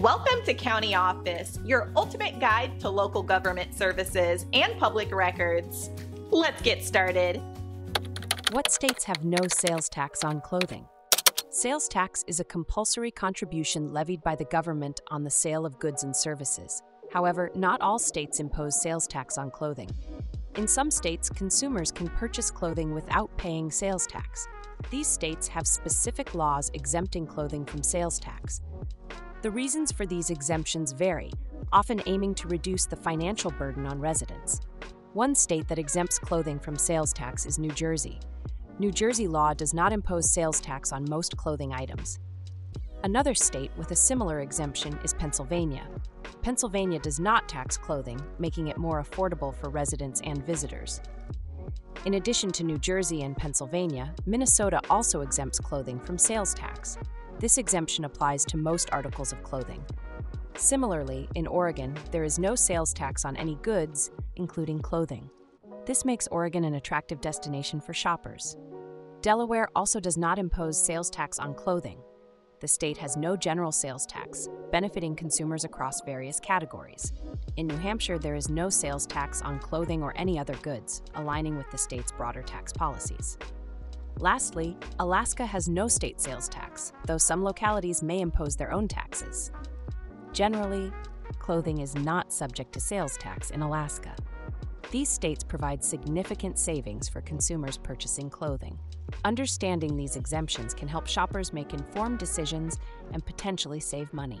Welcome to County Office, your ultimate guide to local government services and public records. Let's get started. What states have no sales tax on clothing? Sales tax is a compulsory contribution levied by the government on the sale of goods and services. However, not all states impose sales tax on clothing. In some states, consumers can purchase clothing without paying sales tax. These states have specific laws exempting clothing from sales tax. The reasons for these exemptions vary, often aiming to reduce the financial burden on residents. One state that exempts clothing from sales tax is New Jersey. New Jersey law does not impose sales tax on most clothing items. Another state with a similar exemption is Pennsylvania. Pennsylvania does not tax clothing, making it more affordable for residents and visitors. In addition to New Jersey and Pennsylvania, Minnesota also exempts clothing from sales tax. This exemption applies to most articles of clothing. Similarly, in Oregon, there is no sales tax on any goods, including clothing. This makes Oregon an attractive destination for shoppers. Delaware also does not impose sales tax on clothing. The state has no general sales tax, benefiting consumers across various categories. In New Hampshire, there is no sales tax on clothing or any other goods, aligning with the state's broader tax policies. Lastly, Alaska has no state sales tax, though some localities may impose their own taxes. Generally, clothing is not subject to sales tax in Alaska. These states provide significant savings for consumers purchasing clothing. Understanding these exemptions can help shoppers make informed decisions and potentially save money.